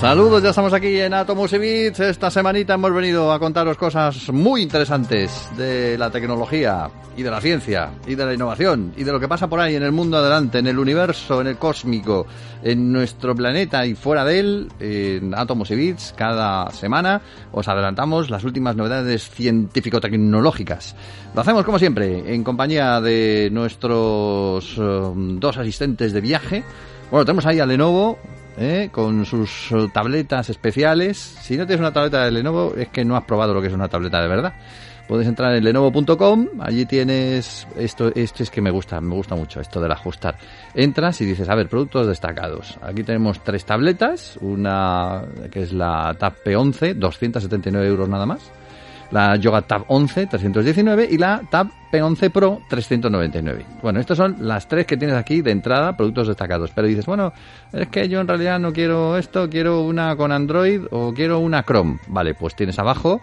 Saludos, ya estamos aquí en Átomos y Bits. Esta semanita hemos venido a contaros cosas muy interesantes de la tecnología y de la ciencia y de la innovación y de lo que pasa por ahí en el mundo adelante, en el universo, en el cósmico, en nuestro planeta y fuera de él. En Átomos y Bits, cada semana os adelantamos las últimas novedades científico-tecnológicas. Lo hacemos como siempre, en compañía de nuestros dos asistentes de viaje. Bueno, tenemos ahí a Lenovo, con sus tabletas especiales. Si no tienes una tableta de Lenovo, es que no has probado lo que es una tableta de verdad. Puedes entrar en lenovo.com, allí tienes... Esto es que me gusta mucho, esto del ajustar. Entras y dices, a ver, productos destacados. Aquí tenemos tres tabletas, una que es la Tab P11, 279 euros nada más. La Yoga Tab 11, 319, y la Tab P11 Pro, 399. Bueno, estas son las tres que tienes aquí de entrada, productos destacados. Pero dices, bueno, es que yo en realidad no quiero esto, quiero una con Android o quiero una Chrome. Vale, pues tienes abajo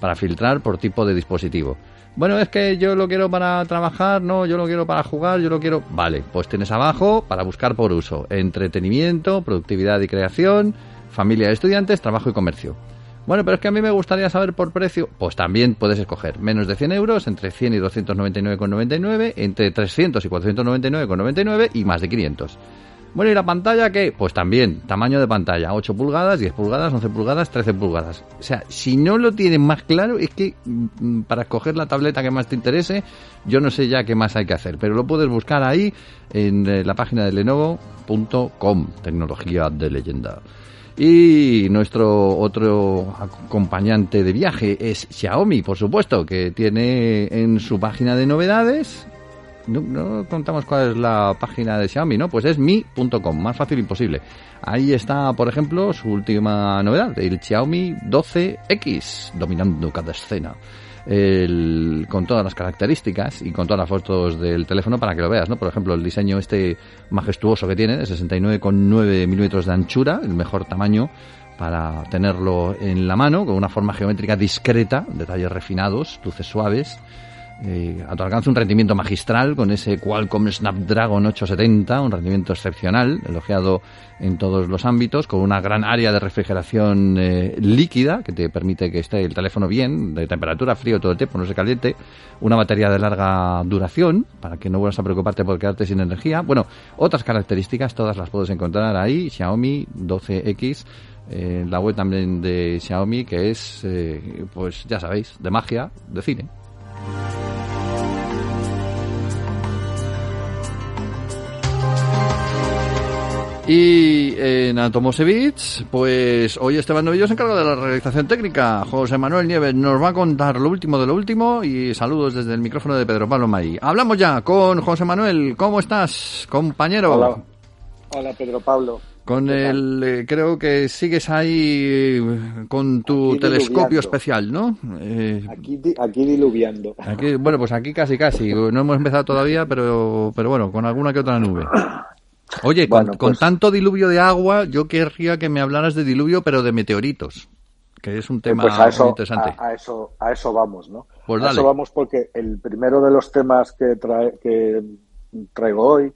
para filtrar por tipo de dispositivo. Bueno, es que yo lo quiero para trabajar, no, yo lo quiero para jugar, yo lo quiero... Vale, pues tienes abajo para buscar por uso, entretenimiento, productividad y creación, familia de estudiantes, trabajo y comercio. Bueno, pero es que a mí me gustaría saber por precio. Pues también puedes escoger menos de 100 euros, entre 100 y 299,99, entre 300 y 499,99 y más de 500. Bueno, ¿y la pantalla qué? Pues también, tamaño de pantalla, 8 pulgadas, 10 pulgadas, 11 pulgadas, 13 pulgadas. O sea, si no lo tienes más claro, es que para escoger la tableta que más te interese, yo no sé ya qué más hay que hacer, pero lo puedes buscar ahí en la página de lenovo.com, tecnología de leyenda. Y nuestro otro acompañante de viaje es Xiaomi, por supuesto, que tiene en su página de novedades... No contamos cuál es la página de Xiaomi, ¿no? Pues es mi.com, más fácil imposible. Ahí está, por ejemplo, su última novedad, el Xiaomi 12X, dominando cada escena. Con todas las características y con todas las fotos del teléfono para que lo veas, ¿no? Por ejemplo, el diseño este majestuoso que tiene, de 69,9 milímetros de anchura, el mejor tamaño para tenerlo en la mano, con una forma geométrica discreta, detalles refinados, luces suaves. A tu alcance un rendimiento magistral con ese Qualcomm Snapdragon 870, un rendimiento excepcional, elogiado en todos los ámbitos, con una gran área de refrigeración líquida que te permite que esté el teléfono bien, de temperatura, frío todo el tiempo, no se caliente, una batería de larga duración para que no vuelvas a preocuparte por quedarte sin energía. Bueno, otras características todas las puedes encontrar ahí, Xiaomi 12X, en la web también de Xiaomi, que es, pues ya sabéis, de magia, de cine. Y en Átomos y Bits, pues hoy Esteban Novillo se encarga de la realización técnica. José Manuel Nieves nos va a contar lo último de lo último y saludos desde el micrófono de Pedro Pablo Maí. Hablamos ya con José Manuel. ¿Cómo estás, compañero? Hola Pedro Pablo. Con el, creo que sigues ahí con tu aquí telescopio especial, ¿no? Aquí diluviando. Aquí, bueno, pues aquí casi. No hemos empezado todavía, pero bueno, con alguna que otra nube. Oye, bueno, con tanto diluvio de agua, yo querría que me hablaras de diluvio, pero de meteoritos, que es un tema pues muy interesante. A eso vamos, ¿no? Pues a eso vamos, porque el primero de los temas que traigo hoy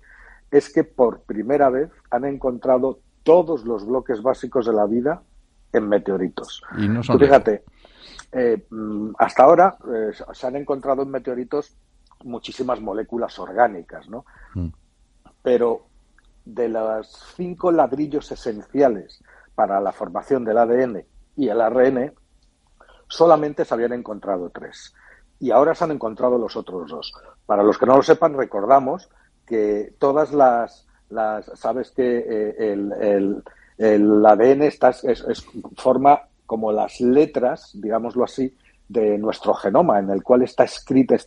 es que por primera vez han encontrado todos los bloques básicos de la vida en meteoritos. Y no son. Tú fíjate, hasta ahora se han encontrado en meteoritos muchísimas moléculas orgánicas, ¿no? Mm. Pero de los 5 ladrillos esenciales para la formación del ADN y el ARN, solamente se habían encontrado 3. Y ahora se han encontrado los otros 2. Para los que no lo sepan, recordamos que todas las sabes que el ADN forma como las letras, digámoslo así, de nuestro genoma, en el cual están escritas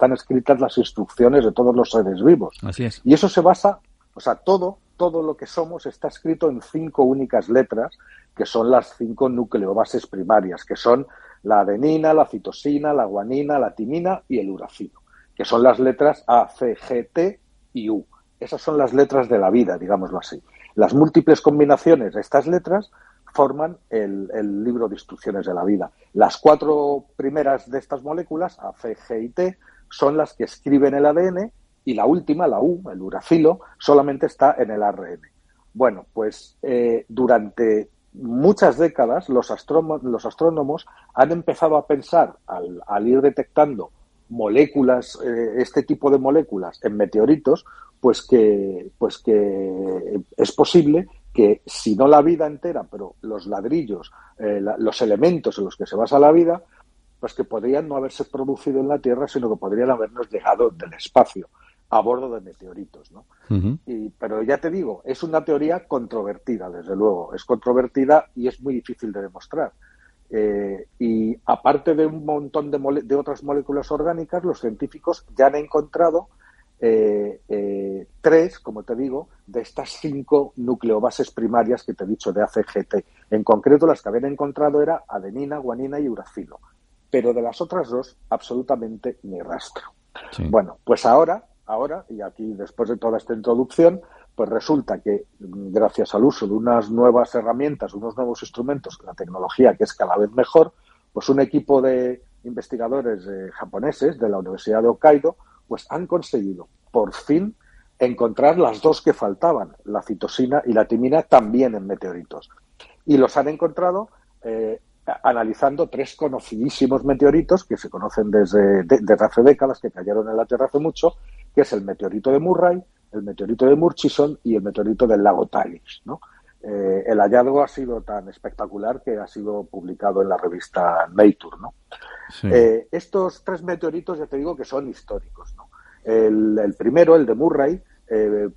las instrucciones de todos los seres vivos. Así es. Y eso se basa... O sea, todo lo que somos está escrito en 5 únicas letras, que son las 5 nucleobases primarias, que son la adenina, la citosina, la guanina, la timina y el uracilo, que son las letras A, C, G, T y U. Esas son las letras de la vida, digámoslo así. Las múltiples combinaciones de estas letras forman el libro de instrucciones de la vida. Las 4 primeras de estas moléculas, A, C, G y T, son las que escriben el ADN. Y la última, la U, el uracilo, solamente está en el ARN. Bueno, pues durante muchas décadas los astrónomos han empezado a pensar, al ir detectando moléculas, este tipo de moléculas en meteoritos, pues que es posible que, si no la vida entera, pero los ladrillos, los elementos en los que se basa la vida, pues que podrían no haberse producido en la Tierra, sino que podrían habernos llegado del espacio a bordo de meteoritos, ¿no? Uh-huh. Pero ya te digo, es una teoría controvertida, desde luego. Es controvertida y es muy difícil de demostrar. Y aparte de un montón de otras moléculas orgánicas, los científicos ya han encontrado tres, como te digo, de estas 5 nucleobases primarias que te he dicho de ACGT. En concreto, las que habían encontrado era adenina, guanina y uracilo. Pero de las otras 2, absolutamente ni rastro. Sí. Bueno, pues ahora, y aquí después de toda esta introducción, pues resulta que gracias al uso de unas nuevas herramientas, unos nuevos instrumentos, la tecnología que es cada vez mejor, pues un equipo de investigadores japoneses de la Universidad de Hokkaido pues han conseguido por fin encontrar las 2 que faltaban, la citosina y la timina, también en meteoritos. Y los han encontrado analizando 3 conocidísimos meteoritos que se conocen desde hace décadas, que cayeron en la Tierra hace mucho, que es el meteorito de Murray, el meteorito de Murchison y el meteorito del lago Tagis, ¿no? El hallazgo ha sido tan espectacular que ha sido publicado en la revista Nature, ¿no? Sí. Estos 3 meteoritos, ya te digo que son históricos, ¿no? El primero, el de Murray,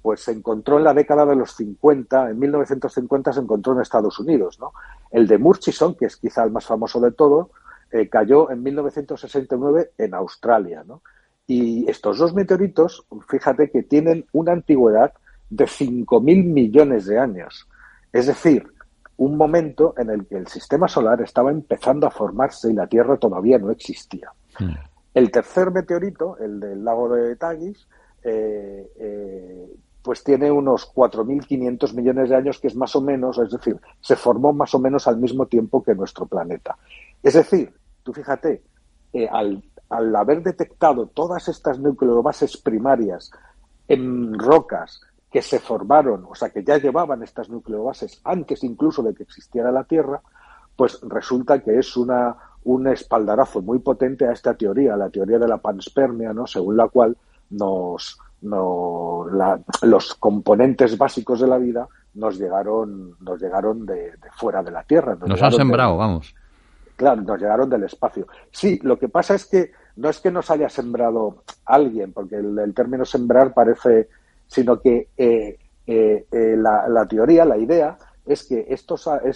pues se encontró en la década de los 50, en 1950 se encontró en Estados Unidos, ¿no? El de Murchison, que es quizá el más famoso de todos, cayó en 1969 en Australia, ¿no? Y estos 2 meteoritos, fíjate que tienen una antigüedad de 5.000 millones de años. Es decir, un momento en el que el sistema solar estaba empezando a formarse y la Tierra todavía no existía. Mm. El tercer meteorito, el del lago de Tagis, pues tiene unos 4.500 millones de años, que es más o menos, es decir, se formó más o menos al mismo tiempo que nuestro planeta. Es decir, tú fíjate, al haber detectado todas estas nucleobases primarias en rocas que se formaron, o sea, que ya llevaban estas nucleobases antes incluso de que existiera la Tierra, pues resulta que es un espaldarazo muy potente a esta teoría, la teoría de la panspermia, ¿no? Según la cual los componentes básicos de la vida nos llegaron de fuera de la Tierra. Nos ha sembrado, vamos. Claro, nos llegaron del espacio. Sí, lo que pasa es que no es que nos haya sembrado alguien, porque el término sembrar parece, sino que la teoría, la idea, es que estas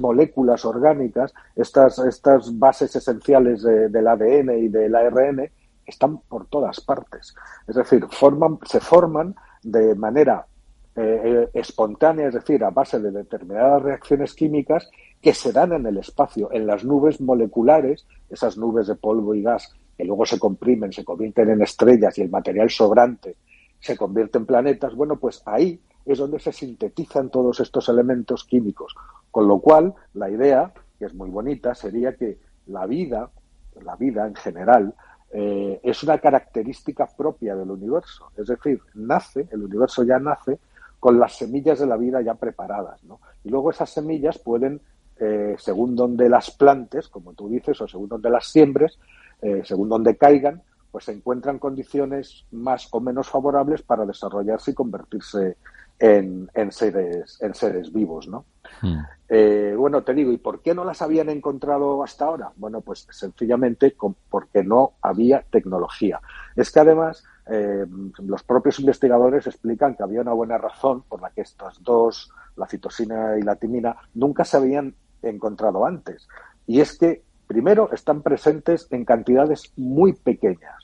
moléculas orgánicas, estas bases esenciales del ADN y del ARN, están por todas partes. Es decir, se forman de manera espontánea, es decir, a base de determinadas reacciones químicas que se dan en el espacio, en las nubes moleculares, esas nubes de polvo y gas que luego se comprimen, se convierten en estrellas y el material sobrante se convierte en planetas. Bueno, pues ahí es donde se sintetizan todos estos elementos químicos. Con lo cual, la idea, que es muy bonita, sería que la vida en general, es una característica propia del universo. Es decir, el universo ya nace con las semillas de la vida ya preparadas, ¿no? Y luego esas semillas pueden, según donde las plantes, como tú dices, o según donde las siembres, según donde caigan, pues se encuentran condiciones más o menos favorables para desarrollarse y convertirse en seres vivos, ¿no? Mm. Bueno, te digo, ¿y por qué no las habían encontrado hasta ahora? Bueno, pues sencillamente porque no había tecnología. Es que además los propios investigadores explican que había una buena razón por la que estas 2, la citosina y la timina, nunca se habían encontrado antes. Y es que, primero, están presentes en cantidades muy pequeñas,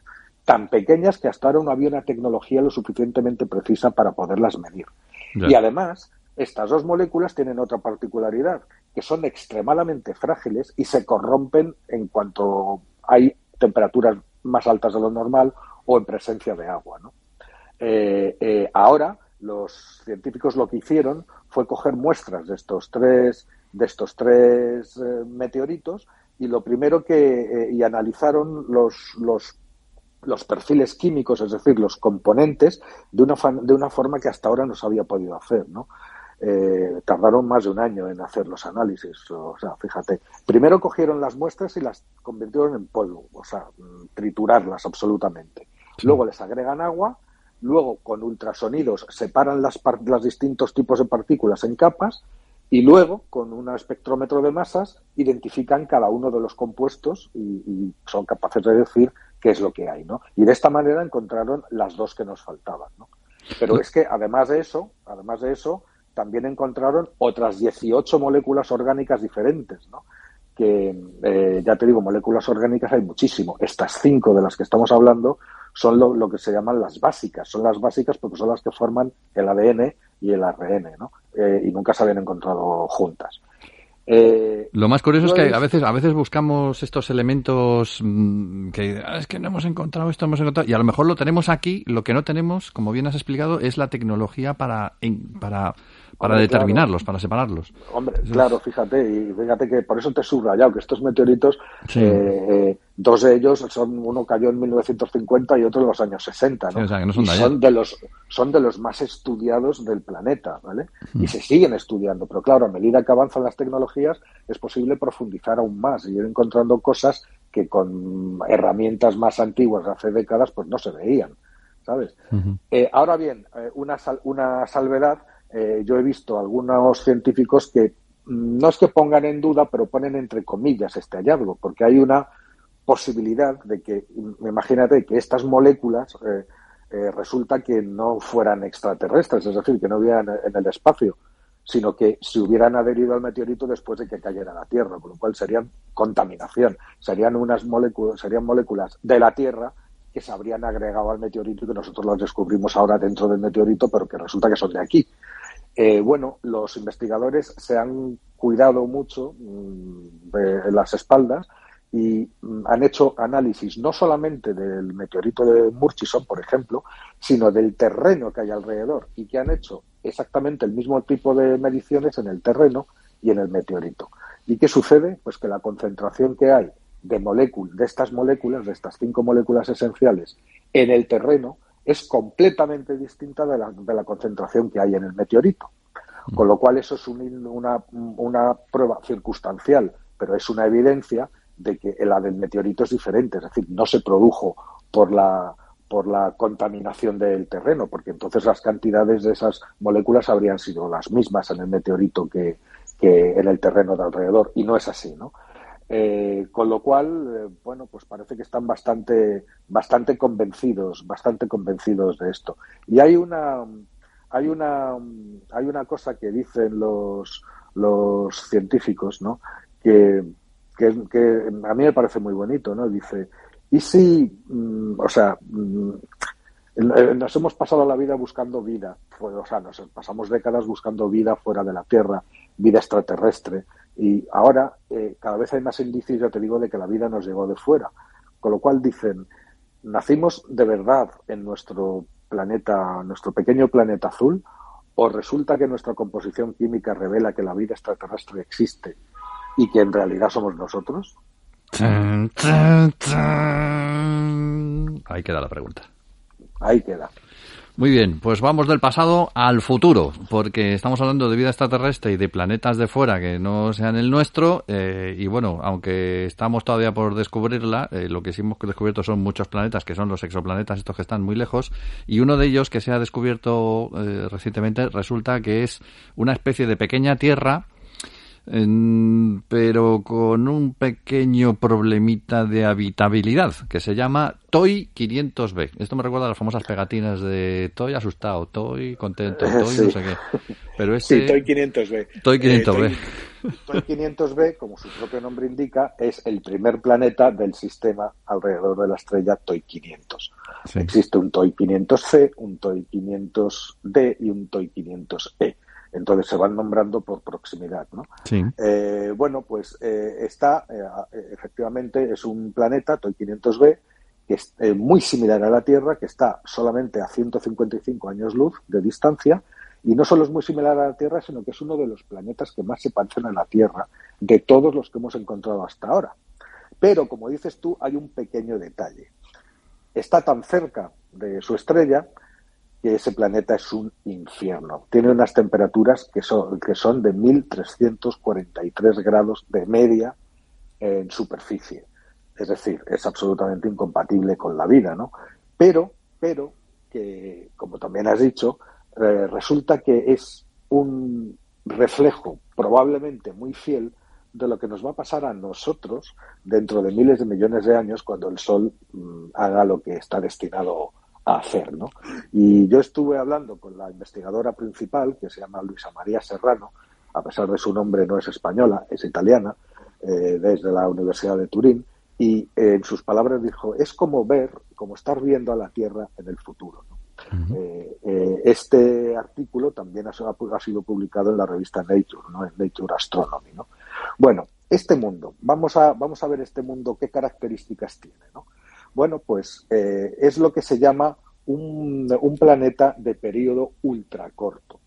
tan pequeñas que hasta ahora no había una tecnología lo suficientemente precisa para poderlas medir. Yeah. Y además, estas 2 moléculas tienen otra particularidad, que son extremadamente frágiles y se corrompen en cuanto hay temperaturas más altas de lo normal o en presencia de agua, ¿no? Ahora, los científicos lo que hicieron fue coger muestras de estos tres meteoritos y lo primero que analizaron los perfiles químicos, es decir, los componentes, de una forma que hasta ahora no se había podido hacer, ¿no? tardaron más de un año en hacer los análisis. O sea, fíjate, primero cogieron las muestras y las convirtieron en polvo, o sea, triturarlas absolutamente. Sí. Luego les agregan agua, luego con ultrasonidos separan los distintos tipos de partículas en capas y luego con un espectrómetro de masas identifican cada uno de los compuestos y son capaces de decir qué es lo que hay, ¿no? Y de esta manera encontraron las dos que nos faltaban, ¿no? Pero es que además de eso también encontraron otras 18 moléculas orgánicas diferentes, ¿no? Que, ya te digo, moléculas orgánicas hay muchísimo. Estas 5 de las que estamos hablando son lo que se llaman las básicas. Son las básicas porque son las que forman el ADN y el ARN, ¿no? Y nunca se habían encontrado juntas. Lo más curioso es que a veces buscamos estos elementos que es que no hemos encontrado esto, hemos encontrado, y a lo mejor lo tenemos aquí. Lo que no tenemos, como bien has explicado, es la tecnología para determinarlos, claro, para separarlos. Hombre, entonces, claro, fíjate que por eso te he subrayado que estos meteoritos, sí, dos de ellos uno cayó en 1950 y otro en los años 60, ¿no? Sí, o sea, que no son, son de los más estudiados del planeta, ¿vale? Y se siguen estudiando, pero claro, a medida que avanzan las tecnologías es posible profundizar aún más y ir encontrando cosas que con herramientas más antiguas de hace décadas pues no se veían, ¿sabes? Ahora bien, una salvedad. Yo he visto algunos científicos que no es que pongan en duda, pero ponen entre comillas este hallazgo, porque hay una posibilidad de que, imagínate, que estas moléculas resulta que no fueran extraterrestres, es decir, que no vivían en el espacio, sino que se hubieran adherido al meteorito después de que cayera a la Tierra, con lo cual serían contaminación, serían moléculas de la Tierra que se habrían agregado al meteorito y que nosotros las descubrimos ahora dentro del meteorito, pero que resulta que son de aquí. Bueno, los investigadores se han cuidado mucho de las espaldas y han hecho análisis no solamente del meteorito de Murchison, por ejemplo, sino del terreno que hay alrededor, y que han hecho exactamente el mismo tipo de mediciones en el terreno y en el meteorito. ¿Y qué sucede? Pues que la concentración que hay de estas 5 moléculas esenciales en el terreno es completamente distinta de la concentración que hay en el meteorito. Con lo cual eso es una prueba circunstancial, pero es una evidencia de que la del meteorito es diferente, es decir, no se produjo por la contaminación del terreno, porque entonces las cantidades de esas moléculas habrían sido las mismas en el meteorito que en el terreno de alrededor, y no es así, ¿no? Con lo cual, bueno, pues parece que están bastante convencidos de esto. Y hay una cosa que dicen los científicos, ¿no? Que a mí me parece muy bonito, ¿no? Dice, ¿y si, o sea, nos hemos pasado la vida buscando vida, o sea, nos pasamos décadas buscando vida fuera de la Tierra, vida extraterrestre? Y ahora cada vez hay más indicios, ya te digo, de que la vida nos llegó de fuera. Con lo cual dicen, ¿nacimos de verdad en nuestro planeta, nuestro pequeño planeta azul? ¿O resulta que nuestra composición química revela que la vida extraterrestre existe y que en realidad somos nosotros? ¡Tan, tan, tan! Ahí queda la pregunta. Ahí queda. Muy bien, pues vamos del pasado al futuro, porque estamos hablando de vida extraterrestre y de planetas de fuera que no sean el nuestro, y bueno, aunque estamos todavía por descubrirla, lo que sí hemos descubierto son muchos planetas, que son los exoplanetas, estos que están muy lejos, y uno de ellos que se ha descubierto recientemente resulta que es una especie de pequeña Tierra, pero con un pequeño problemita de habitabilidad que se llama TOI-500B. Esto me recuerda a las famosas pegatinas de TOI asustado, TOI contento, TOI sí, no sé qué. Pero ese... Sí, TOI-500B. TOI-500B. TOI-500B, como su propio nombre indica, es el primer planeta del sistema alrededor de la estrella TOI-500. Sí. Existe un TOI-500C, un TOI-500D y un TOI-500E. Entonces se van nombrando por proximidad, ¿no? Sí. Bueno, pues efectivamente, es un planeta, TOI-500b, que es muy similar a la Tierra, que está solamente a 155 años luz de distancia, y no solo es muy similar a la Tierra, sino que es uno de los planetas que más se parecen a la Tierra de todos los que hemos encontrado hasta ahora. Pero, como dices tú, hay un pequeño detalle. Está tan cerca de su estrella que ese planeta es un infierno. Tiene unas temperaturas que son de 1.343 grados de media en superficie. Es decir, es absolutamente incompatible con la vida, ¿no? Pero que, como también has dicho, resulta que es un reflejo probablemente muy fiel de lo que nos va a pasar a nosotros dentro de miles de millones de años cuando el Sol haga lo que está destinado a hacer, ¿no? Y yo estuve hablando con la investigadora principal, que se llama Luisa María Serrano, a pesar de su nombre no es española, es italiana, desde la Universidad de Turín, y en sus palabras dijo, es como ver, como estar viendo a la Tierra en el futuro, ¿no? Uh-huh. Este artículo también ha sido publicado en la revista Nature, ¿no? En Nature Astronomy, ¿no? Bueno, este mundo, vamos a ver este mundo, qué características tiene, ¿no? Bueno, pues es lo que se llama un planeta de periodo ultracorto.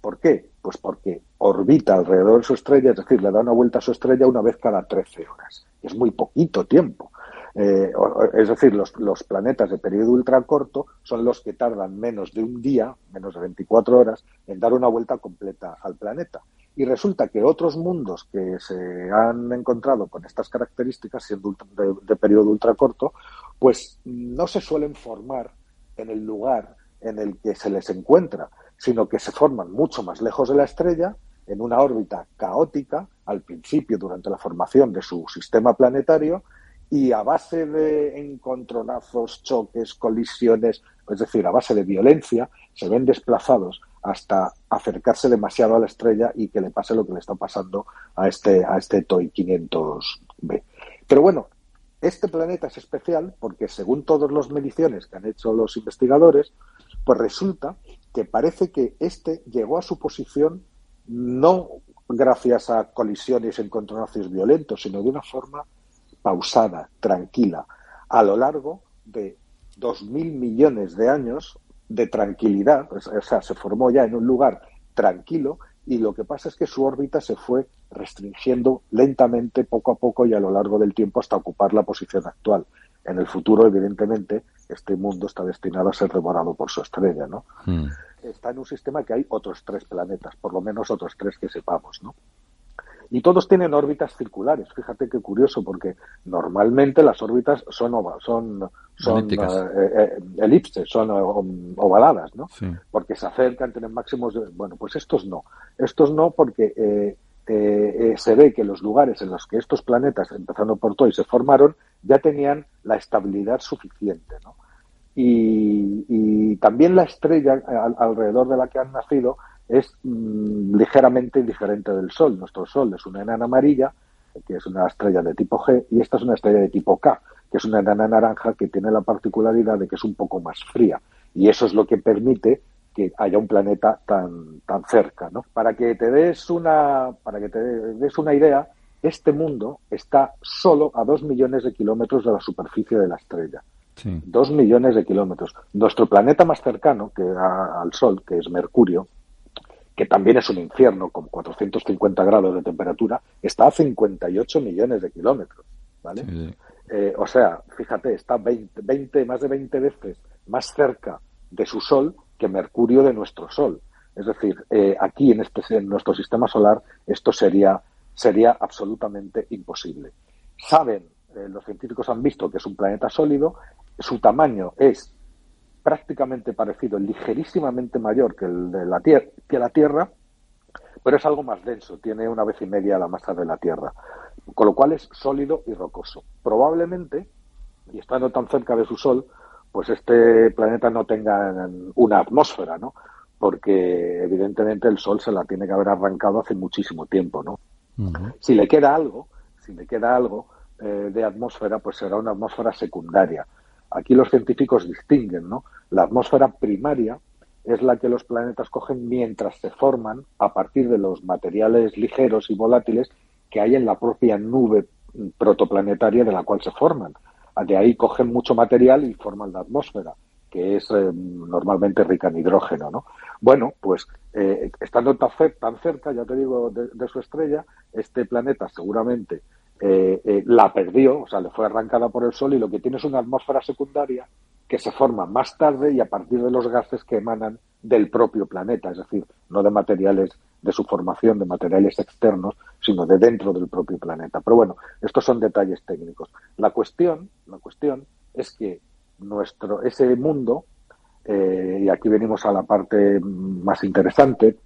¿Por qué? Pues porque orbita alrededor de su estrella, es decir, le da una vuelta a su estrella una vez cada 13 horas. Es muy poquito tiempo. Es decir, los planetas de periodo ultracorto son los que tardan menos de un día, menos de 24 horas, en dar una vuelta completa al planeta. Y resulta que otros mundos que se han encontrado con estas características, siendo de periodo ultracorto, pues no se suelen formar en el lugar en el que se les encuentra, sino que se forman mucho más lejos de la estrella, en una órbita caótica, al principio durante la formación de su sistema planetario, y a base de encontronazos, choques, colisiones, es decir, a base de violencia, se ven desplazados hasta acercarse demasiado a la estrella y que le pase lo que le está pasando a este TOI-500B. Pero bueno, este planeta es especial porque, según todas las mediciones que han hecho los investigadores, pues resulta que parece que este llegó a su posición no gracias a colisiones, encontronazos violentos, sino de una forma pausada, tranquila, a lo largo de 2.000 millones de años de tranquilidad. O sea, se formó ya en un lugar tranquilo y lo que pasa es que su órbita se fue restringiendo lentamente, poco a poco y a lo largo del tiempo hasta ocupar la posición actual. En el futuro, evidentemente, este mundo está destinado a ser devorado por su estrella, ¿no? Mm. Está en un sistema que hay otros 3 planetas, por lo menos otros 3 que sepamos, ¿no? Y todos tienen órbitas circulares. Fíjate qué curioso, porque normalmente las órbitas elipses, son ovaladas, ¿no? Sí. Porque se acercan, tienen máximos. Bueno, pues estos no, porque se ve que los lugares en los que estos planetas, empezando por TOI, se formaron, ya tenían la estabilidad suficiente, ¿no? Y también la estrella alrededor de la que han nacido es ligeramente diferente del Sol. Nuestro Sol es una enana amarilla, que es una estrella de tipo G, y esta es una estrella de tipo K, que es una enana naranja que tiene la particularidad de que es un poco más fría. Y eso es lo que permite que haya un planeta tan cerca, ¿no? Para que te des una idea, este mundo está solo a 2 millones de kilómetros de la superficie de la estrella. Sí. 2 millones de kilómetros. Nuestro planeta más cercano que al Sol, que es Mercurio, que también es un infierno con 450 grados de temperatura, está a 58 millones de kilómetros, ¿vale? Sí. O sea, fíjate, está más de 20 veces más cerca de su Sol que Mercurio de nuestro Sol. Es decir, aquí en nuestro sistema solar esto sería absolutamente imposible. Saben, los científicos han visto que es un planeta sólido, su tamaño es prácticamente parecido, ligerísimamente mayor que el de la Tierra, pero es algo más denso, tiene 1,5 veces la masa de la Tierra, con lo cual es sólido y rocoso. Probablemente, y estando tan cerca de su Sol, pues este planeta no tenga una atmósfera, ¿no? Porque evidentemente el Sol se la tiene que haber arrancado hace muchísimo tiempo, ¿no? Uh-huh. Si le queda algo de atmósfera, pues será una atmósfera secundaria. Aquí los científicos distinguen, ¿no? La atmósfera primaria es la que los planetas cogen mientras se forman a partir de los materiales ligeros y volátiles que hay en la propia nube protoplanetaria de la cual se forman. De ahí cogen mucho material y forman la atmósfera, que es normalmente rica en hidrógeno, ¿no? Bueno, pues estando tan cerca, ya te digo, de su estrella, este planeta seguramente la perdió, o sea, le fue arrancada por el Sol y lo que tiene es una atmósfera secundaria que se forman más tarde y a partir de los gases que emanan del propio planeta, es decir, no de materiales de su formación, de materiales externos, sino de dentro del propio planeta. Pero bueno, estos son detalles técnicos. La cuestión es que ese mundo, y aquí venimos a la parte más interesante,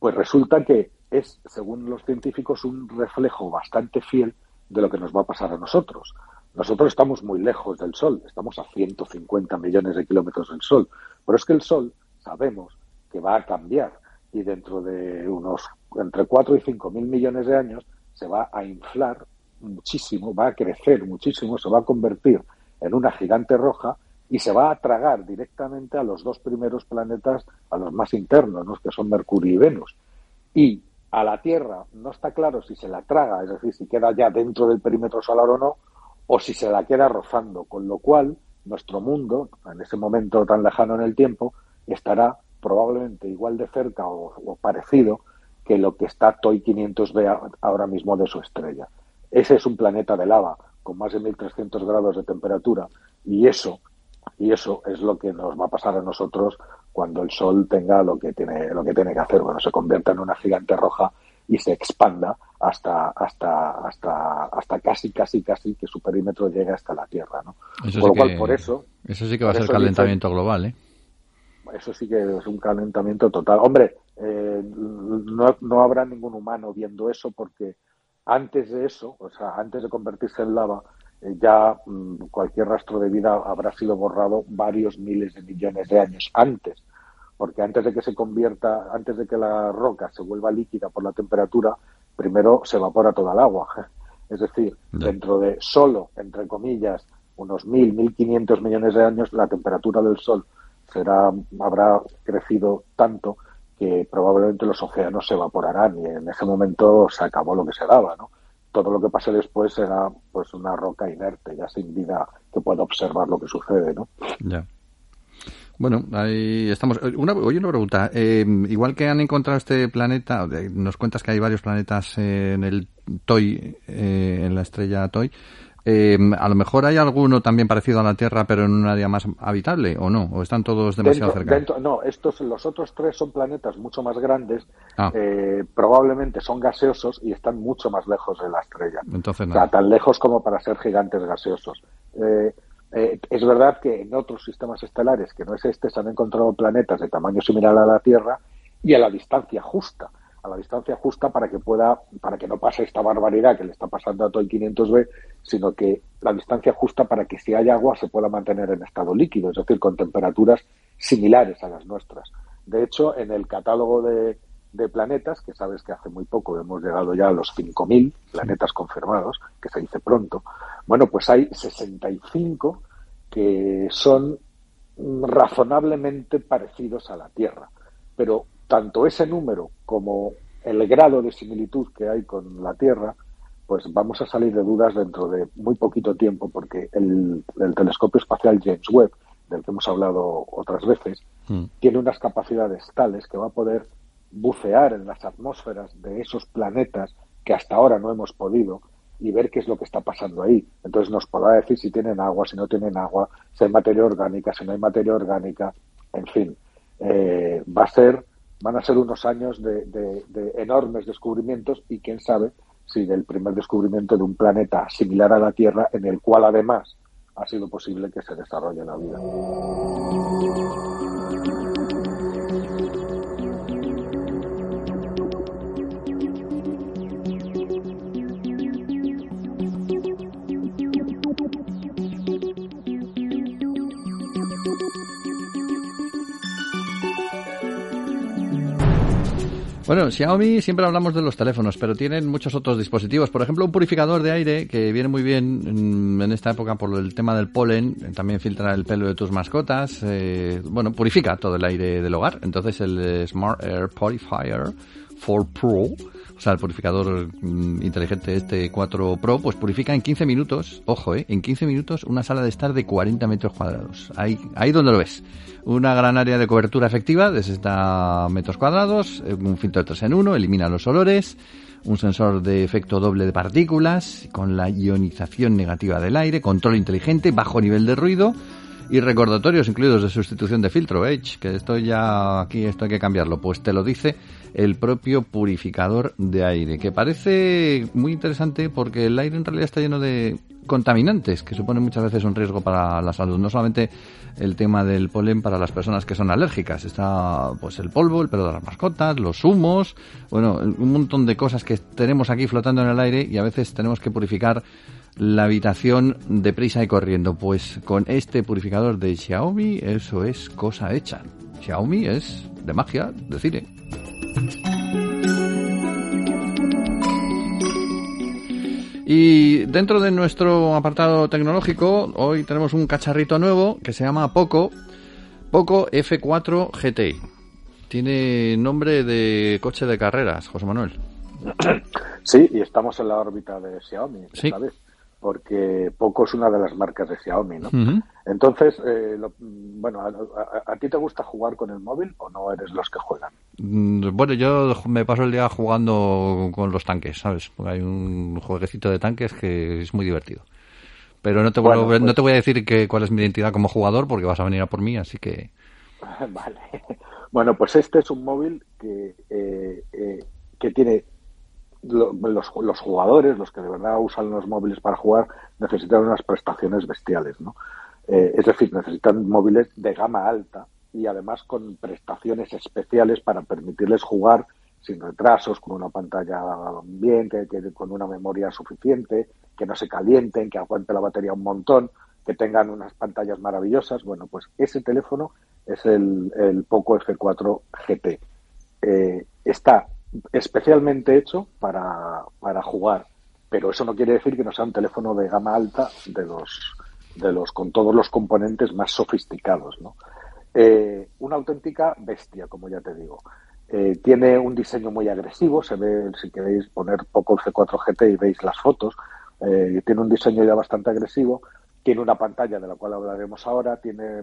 pues resulta que es, según los científicos, un reflejo bastante fiel de lo que nos va a pasar a nosotros. Nosotros estamos muy lejos del Sol, estamos a 150 millones de kilómetros del Sol, pero es que el Sol sabemos que va a cambiar y dentro de unos entre 4 y 5 mil millones de años se va a inflar muchísimo, va a crecer muchísimo, se va a convertir en una gigante roja y se va a tragar directamente a los dos primeros planetas, a los más internos, ¿no?, que son Mercurio y Venus. Y a la Tierra no está claro si se la traga, es decir, si queda ya dentro del perímetro solar o no, o si se la queda rozando, con lo cual nuestro mundo, en ese momento tan lejano en el tiempo, estará probablemente igual de cerca o parecido que lo que está TOI-500B ahora mismo de su estrella. Ese es un planeta de lava con más de 1.300 grados de temperatura y eso es lo que nos va a pasar a nosotros cuando el Sol tenga lo que tiene que hacer, bueno, se convierta en una gigante roja y se expanda hasta casi que su perímetro llegue hasta la Tierra, ¿no? Eso sí que va a ser calentamiento global, ¿eh? Eso sí que es un calentamiento total. Hombre, no habrá ningún humano viendo eso porque antes de eso, o sea, antes de convertirse en lava, ya cualquier rastro de vida habrá sido borrado varios miles de millones de años antes. Porque antes de que se convierta, antes de que la roca se vuelva líquida por la temperatura, primero se evapora toda el agua. Es decir, dentro de solo, entre comillas, unos 1.500 millones de años, la temperatura del Sol habrá crecido tanto que probablemente los océanos se evaporarán y en ese momento se acabó lo que se daba, ¿no? Todo lo que pase después será pues una roca inerte, ya sin vida, que pueda observar lo que sucede, ¿no? Ya. Bueno, ahí estamos. Una pregunta. Igual que han encontrado este planeta, nos cuentas que hay varios planetas en el TOI, en la estrella TOI. A lo mejor hay alguno también parecido a la Tierra, pero en un área más habitable, ¿o no? ¿O están todos demasiado cerca? No, los otros tres son planetas mucho más grandes. Probablemente son gaseosos y están mucho más lejos de la estrella. Entonces, no. O sea, tan lejos como para ser gigantes gaseosos. Es verdad que en otros sistemas estelares, que no es este, se han encontrado planetas de tamaño similar a la Tierra y a la distancia justa para que no pase esta barbaridad que le está pasando a TOI-500B, sino que la distancia justa para que si hay agua se pueda mantener en estado líquido, es decir, con temperaturas similares a las nuestras. De hecho, en el catálogo de planetas, que sabes que hace muy poco hemos llegado ya a los 5.000 planetas confirmados, que se dice pronto, bueno, pues hay 65 que son razonablemente parecidos a la Tierra. Pero tanto ese número como el grado de similitud que hay con la Tierra, pues vamos a salir de dudas dentro de muy poquito tiempo, porque el telescopio espacial James Webb, del que hemos hablado otras veces, tiene unas capacidades tales que va a poder bucear en las atmósferas de esos planetas que hasta ahora no hemos podido y ver qué es lo que está pasando ahí. Entonces nos podrá decir si tienen agua, si no tienen agua, si hay materia orgánica, si no hay materia orgánica, en fin. Van a ser unos años de enormes descubrimientos y quién sabe si del primer descubrimiento de un planeta similar a la Tierra, en el cual además ha sido posible que se desarrolle la vida. Bueno, Xiaomi, siempre hablamos de los teléfonos, pero tienen muchos otros dispositivos. Por ejemplo, un purificador de aire que viene muy bien en esta época por el tema del polen. También filtra el pelo de tus mascotas. Bueno, purifica todo el aire del hogar. Entonces, el Smart Air Purifier 4 Pro, o sea, el purificador inteligente este 4 Pro, pues purifica en 15 minutos, ojo, en 15 minutos una sala de estar de 40 metros cuadrados. Ahí donde lo ves. Una gran área de cobertura efectiva de 60 metros cuadrados, un filtro 3 en 1, elimina los olores, un sensor de efecto doble de partículas, con la ionización negativa del aire, control inteligente, bajo nivel de ruido. y recordatorios incluidos de sustitución de filtro, que esto ya aquí esto hay que cambiarlo, pues te lo dice el propio purificador de aire, que parece muy interesante porque el aire en realidad está lleno de contaminantes que suponen muchas veces un riesgo para la salud, no solamente el tema del polen para las personas que son alérgicas, está pues el polvo, el pelo de las mascotas, los humos, bueno, un montón de cosas que tenemos aquí flotando en el aire y a veces tenemos que purificar la habitación deprisa y corriendo. Pues con este purificador de Xiaomi eso es cosa hecha. Xiaomi es de magia, de cine. Y dentro de nuestro apartado tecnológico, hoy tenemos un cacharrito nuevo que se llama Poco F4 GT. Tiene nombre de coche de carreras, José Manuel. Sí, y estamos en la órbita de Xiaomi esta vez, porque Poco es una de las marcas de Xiaomi, ¿no? Uh-huh. Entonces, bueno, ¿a ti te gusta jugar con el móvil o no eres los que juegan? Bueno, yo me paso el día jugando con los tanques, ¿sabes? Porque hay un jueguecito de tanques que es muy divertido. Pero no te, pues... no te voy a decir cuál es mi identidad como jugador porque vas a venir a por mí, así que... Vale. Bueno, pues este es un móvil que tiene... Los jugadores, los que de verdad usan los móviles para jugar, necesitan unas prestaciones bestiales, ¿no? Es decir, necesitan móviles de gama alta y además con prestaciones especiales para permitirles jugar sin retrasos, con una pantalla bien, con una memoria suficiente, que no se calienten, que aguante la batería un montón, que tengan unas pantallas maravillosas. Bueno, pues ese teléfono es el Poco F4 GT. Está especialmente hecho para jugar, pero eso no quiere decir que no sea un teléfono de gama alta de los con todos los componentes más sofisticados, ¿no? Una auténtica bestia, como ya te digo. Tiene un diseño muy agresivo, se ve, si queréis poner Poco F4 GT y veis las fotos, tiene un diseño ya bastante agresivo, tiene una pantalla de la cual hablaremos ahora, tiene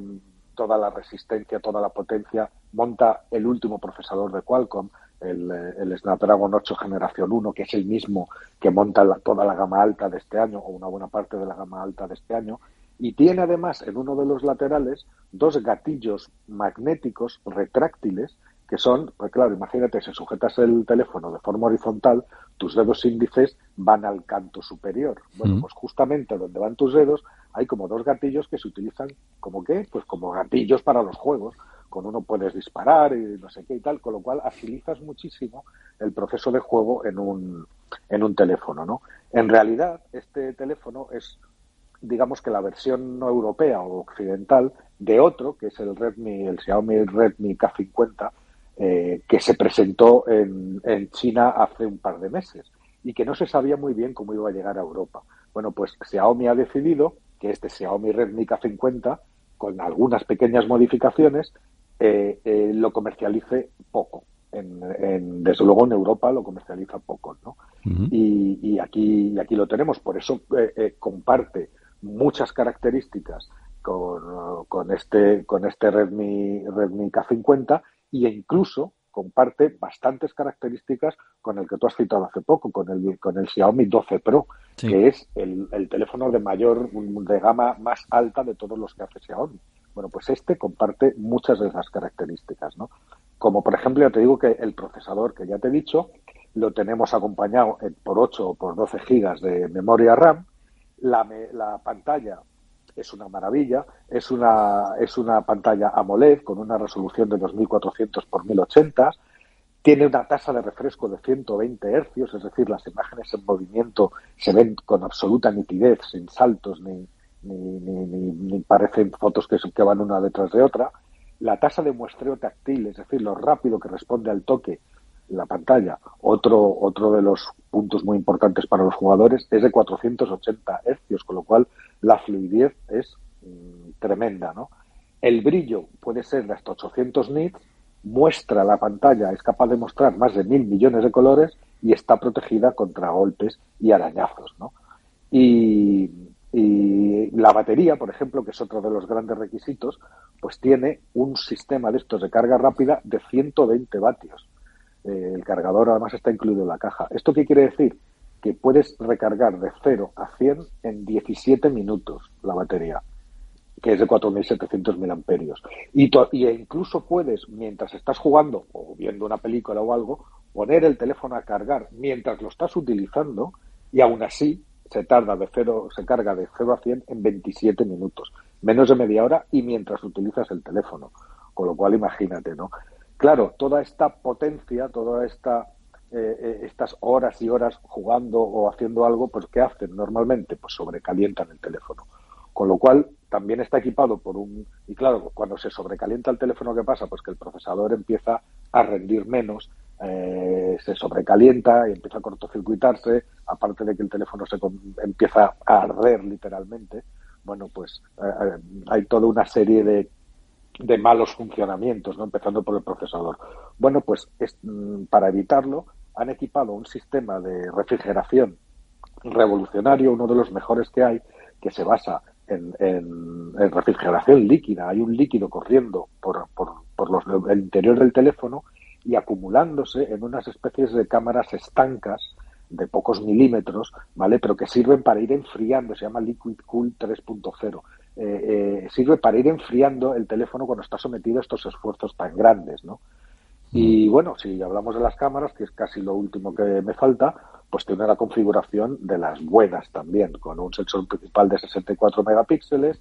toda la resistencia, toda la potencia, monta el último procesador de Qualcomm, el Snapdragon 8 Generación 1, que es el mismo que monta toda la gama alta de este año, o una buena parte de la gama alta de este año, y tiene además en uno de los laterales dos gatillos magnéticos retráctiles que son, pues claro, imagínate, si sujetas el teléfono de forma horizontal, tus dedos índices van al canto superior. Bueno, pues justamente donde van tus dedos hay como dos gatillos que se utilizan como ¿qué? Pues como gatillos para los juegos. Con uno puedes disparar y no sé qué y tal, con lo cual agilizas muchísimo el proceso de juego en un teléfono, ¿no? En realidad, este teléfono es, digamos que la versión no europea o occidental de otro, que es el Xiaomi Redmi K50, que se presentó en China hace un par de meses y que no se sabía muy bien cómo iba a llegar a Europa. Bueno, pues Xiaomi ha decidido que este Xiaomi Redmi K50, con algunas pequeñas modificaciones, lo comercialice Poco. Desde luego en Europa lo comercializa Poco, ¿no? Uh-huh. Y aquí lo tenemos. Por eso comparte muchas características con este Redmi K50 e incluso comparte bastantes características con el que tú has citado hace poco, con el Xiaomi 12 Pro, sí, que es el teléfono de gama más alta de todos los que hace Xiaomi. Bueno, pues este comparte muchas de esas características, ¿no? Como por ejemplo, ya te digo que el procesador que ya te he dicho, lo tenemos acompañado por 8 o por 12 GB de memoria RAM. La pantalla es una maravilla, es una pantalla AMOLED con una resolución de 2400x1080, tiene una tasa de refresco de 120 Hz, es decir, las imágenes en movimiento se ven con absoluta nitidez, sin saltos ni parecen fotos que van una detrás de otra. La tasa de muestreo táctil, es decir, lo rápido que responde al toque la pantalla, otro de los puntos muy importantes para los jugadores, es de 480 Hz, con lo cual la fluidez es tremenda, ¿no? El brillo puede ser de hasta 800 nits, muestra la pantalla, es capaz de mostrar más de 1.000 millones de colores y está protegida contra golpes y arañazos, ¿no? Y la batería, por ejemplo, que es otro de los grandes requisitos, pues tiene un sistema de estos de carga rápida de 120 vatios. El cargador además está incluido en la caja. ¿Esto qué quiere decir? Que puedes recargar de 0 a 100 en 17 minutos la batería. que es de 4.700 miliamperios. Y incluso puedes, mientras estás jugando o viendo una película o algo, poner el teléfono a cargar mientras lo estás utilizando, y aún así se carga de 0 a 100 en 27 minutos, menos de media hora, y mientras utilizas el teléfono. Con lo cual, imagínate, ¿no? Claro, toda esta potencia, estas horas y horas jugando o haciendo algo, pues ¿qué hacen normalmente? Pues sobrecalientan el teléfono. Con lo cual, también está equipado por un... Y claro, cuando se sobrecalienta el teléfono, ¿qué pasa? Pues que el procesador empieza a rendir menos, se sobrecalienta y empieza a cortocircuitarse, aparte de que el teléfono empieza a arder literalmente. Bueno, pues hay toda una serie de malos funcionamientos, ¿no? Empezando por el procesador. Bueno, pues para evitarlo han equipado un sistema de refrigeración revolucionario, uno de los mejores que hay, que se basa en refrigeración líquida. Hay un líquido corriendo por el interior del teléfono y acumulándose en unas especies de cámaras estancas de pocos milímetros, ¿vale? Pero que sirven para ir enfriando. Se llama Liquid Cool 3.0. Sirve para ir enfriando el teléfono cuando está sometido a estos esfuerzos tan grandes, ¿no? Y bueno, si hablamos de las cámaras, que es casi lo último que me falta, pues tiene una configuración de las buenas también, con un sensor principal de 64 megapíxeles,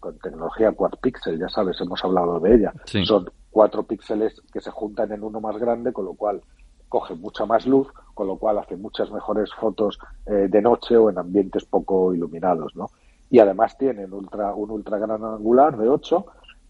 con tecnología quad pixel, ya sabes, hemos hablado de ella. Sí. Son 4 píxeles que se juntan en uno más grande, con lo cual coge mucha más luz, con lo cual hace muchas mejores fotos de noche o en ambientes poco iluminados, ¿no? Y además tienen un ultra gran angular de 8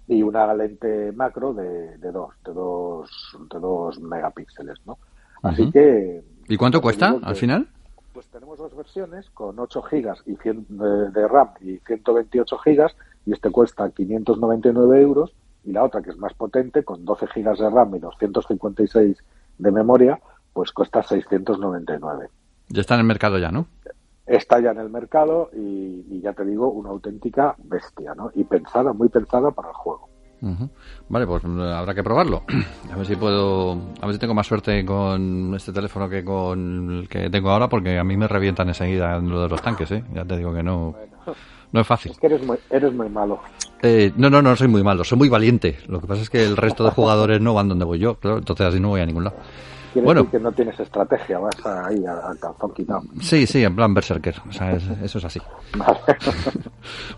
y una lente macro de 2 megapíxeles, ¿no? Así que... ¿Y cuánto cuesta al final? Pues tenemos dos versiones con 8 gigas y 100 de RAM y 128 gigas, y este cuesta 599 euros, y la otra, que es más potente, con 12 gigas de RAM y 256 de memoria, pues cuesta 699. Ya está en el mercado ya, ¿no? Está ya en el mercado y ya te digo, una auténtica bestia, ¿no? Y pensada, muy pensada para el juego. Vale, pues habrá que probarlo. A ver si tengo más suerte con este teléfono que con el que tengo ahora, porque a mí me revientan enseguida en lo de los tanques, ¿eh? Ya te digo que no, bueno, no es fácil. Es que eres muy malo. No soy muy malo, soy muy valiente. Lo que pasa es que el resto de jugadores no van donde voy yo, claro, entonces así no voy a ningún lado. Quiere decir que no tienes estrategia, vas ahí al calzón quitado. Sí, en plan berserker, o sea, eso es así. Vale.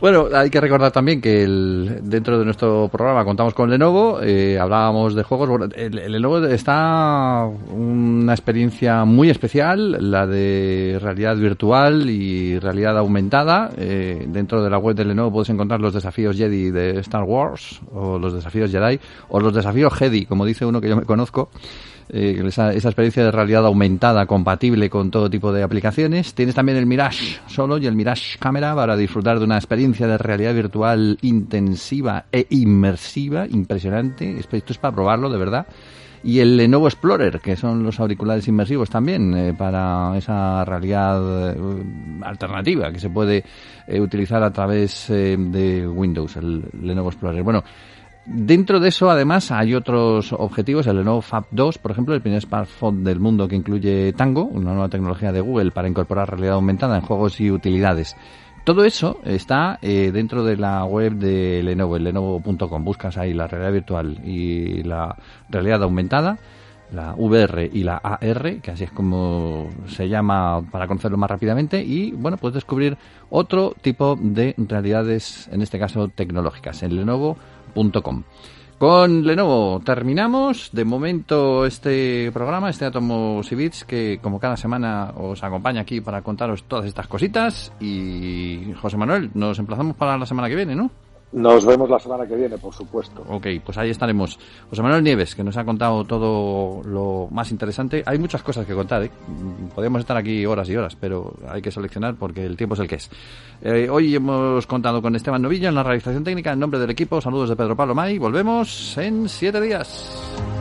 Bueno, hay que recordar también que dentro de nuestro programa contamos con Lenovo, hablábamos de juegos. Bueno, el Lenovo está una experiencia muy especial, la de realidad virtual y realidad aumentada. Dentro de la web de Lenovo puedes encontrar los desafíos Jedi de Star Wars, o los desafíos Jedi, o los desafíos Jedi, como dice uno que yo me conozco. Esa experiencia de realidad aumentada compatible con todo tipo de aplicaciones. Tienes también el Mirage Solo y el Mirage Camera para disfrutar de una experiencia de realidad virtual intensiva e inmersiva, impresionante. Esto es para probarlo, de verdad. Y el Lenovo Explorer, que son los auriculares inmersivos también, para esa realidad alternativa que se puede utilizar a través de Windows, el Lenovo Explorer. Bueno, dentro de eso, además, hay otros objetivos. El Lenovo Fab 2, por ejemplo, el primer smartphone del mundo que incluye Tango, una nueva tecnología de Google para incorporar realidad aumentada en juegos y utilidades. Todo eso está dentro de la web de Lenovo, el lenovo.com. Buscas ahí la realidad virtual y la realidad aumentada, la VR y la AR, que así es como se llama para conocerlo más rápidamente, y bueno, puedes descubrir otro tipo de realidades, en este caso tecnológicas, en lenovo.com. Con Lenovo terminamos de momento este programa, este Átomos y Bits, que como cada semana os acompaña aquí para contaros todas estas cositas. Y José Manuel, nos emplazamos para la semana que viene, ¿no? Nos vemos la semana que viene, por supuesto. Ok, pues ahí estaremos. José Manuel Nieves, que nos ha contado todo lo más interesante. Hay muchas cosas que contar, ¿eh? Podríamos estar aquí horas y horas, pero hay que seleccionar porque el tiempo es el que es. Hoy hemos contado con Esteban Novillo en la realización técnica. En nombre del equipo, saludos de Pedro Pablo Maí. Volvemos en 7 días.